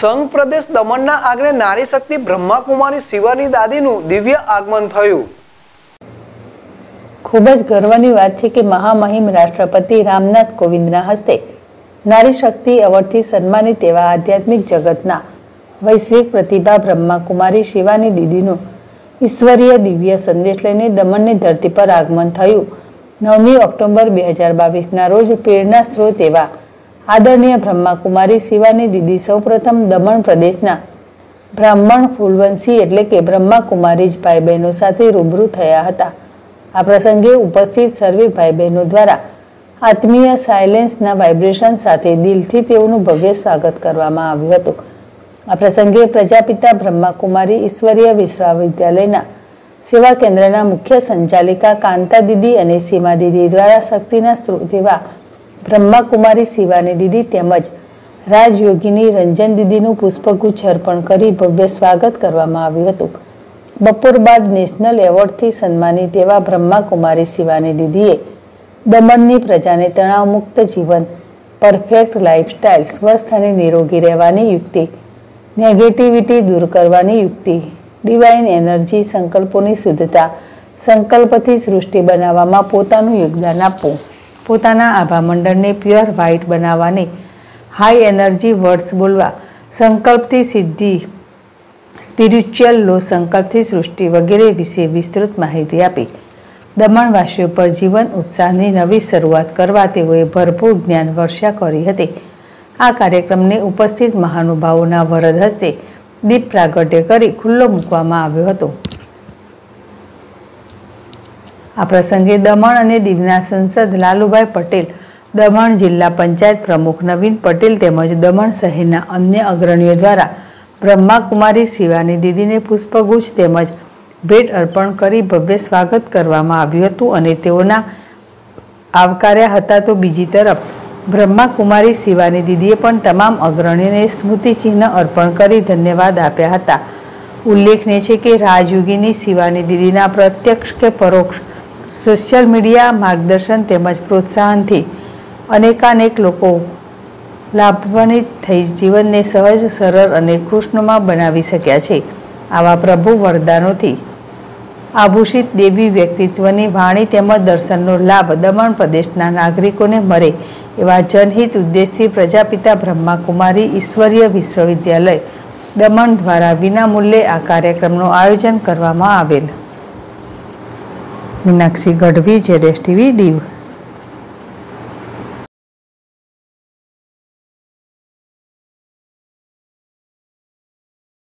સંઘ પ્રદેશ દમણના આગ્રહે નારી શક્તિ બ્રહ્માકુમારી શિવાની દાદીનું દિવ્ય આગમન થયું. ખૂબ જ ગર્વની વાત છે કે મહામહિમ રાષ્ટ્રપતિ રામનાથ કોવિંદના હસ્તે નારી શક્તિ એવોર્ડથી સન્માનિત એવા આધ્યાત્મિક જગતના વૈશ્વિક પ્રતિભા બ્રહ્માકુમારી શિવાની દીદીનું ઈશ્વરીય દિવ્ય સંદેશ લઈને દમણની ધરતી પર આગમન થયું. 9 ઓક્ટોબર 2022ના રોજ પ્રેરણા સ્ત્રોત એવા આદરણીય બ્રહ્માકુમારી શિવાની દીદી સૌપ્રથમ દમણ પ્રદેશના બ્રાહ્મણ ફૂલવંશી એટલે કે બ્રહ્માકુમારી જ ભાઈ બહેનો સાથે રૂબરૂ થયા હતા. આ પ્રસંગે ઉપસ્થિત સર્વે ભાઈ બહેનો દ્વારા આત્મીય સાયલેન્સના વાઇબ્રેશન સાથે દિલથી તેઓનું ભવ્ય સ્વાગત કરવામાં આવ્યું હતું. આ પ્રસંગે પ્રજાપિતા બ્રહ્માકુમારી ઈશ્વરીય વિશ્વવિદ્યાલયના सेवा केंद्र मुख्य संचालिका कांता दीदी और सीमा दीदी द्वारा शक्तिना स्रोत एवं ब्रह्माकुमारी शिवानी दीदी तेमज राजयोगिनी रंजन दीदीनु पुष्पगुच्छ अर्पण करी भव्य स्वागत करवामां आव्युं हतुं. बपोर बाद नेशनल एवोर्डथी सन्मानित एवा ब्रह्माकुमारी शिवानी दीदीए दमणनी प्रजाने तणावमुक्त जीवन, परफेक्ट लाइफस्टाइल, स्वस्थ और निरोगी रहेवानी युक्ति, नेगेटिविटी दूर करवानी युक्ति, डिवाइन एनर्जी, संकल्पों शुद्धता, संकल्पथी सृष्टि बनाववामां पोतानुं योगदान आपवुं, पोताना आभामंडलने प्योर व्हाइट बनाववाने हाई एनर्जी वर्ड्स बोलवा, संकल्पथी सिद्धि, स्पिरिच्युअल लो, संकल्पथी सृष्टि वगैरह विषे विस्तृत माहिती आपी. दमणवासीओ पर जीवन उत्साहनी नवी शरूआत करवा तेओए भरपूर ज्ञान वर्षा करी हती. आ कार्यक्रमने उपस्थित महानुभावोना वरद हस्ते दीप प्रागट्य करी खुल्लो मूकवामां आव्यो हतो. आ प्रसंगे दमण अने दीवना संसद लालूभाई पटेल, दमण जिल्ला पंचायत प्रमुख नवीन पटेल तेमज दमण शहेरना अन्य अग्रणीओ द्वारा ब्रह्माकुमारी शिवानी दीदीने पुष्पगुच्छ तेमज भेट अर्पण करी भव्य स्वागत करवामां आव्युं हतुं अने तेओना आवकार्या हता. तो बीजी तरफ ब्रह्माकुमारी शिवानी दीदीए पण तमाम अग्रणीने स्मृतिचिन्ह अर्पण करी धन्यवाद आप्या हता. उल्लेखनीय छे के राजयोगिनी शिवानी दीदीना प्रत्यक्ष के परोक्ष सोशियल मीडिया मार्गदर्शन तेमज प्रोत्साहनथी अनेकानेक लोको लाभान्वित थई जीवनने सहज, सरल अने कृष्णमय बनावी शक्या छे. आवा प्रभु वरदानोथी आभूषित देवी व्यक्तित्वनी वाणी तेमज दर्शननो लाभ दमण प्रदेशना नागरिकोने मळे एवा जनहित उद्देश्यथी प्रजापिता ब्रह्माकुमारी ईश्वरीय विश्वविद्यालय दमण द्वारा विनामूल्ये आ कार्यक्रमनुं आयोजन करवामां आवेल. मीनाक्षी गढ़वी, ZSTV, दीव.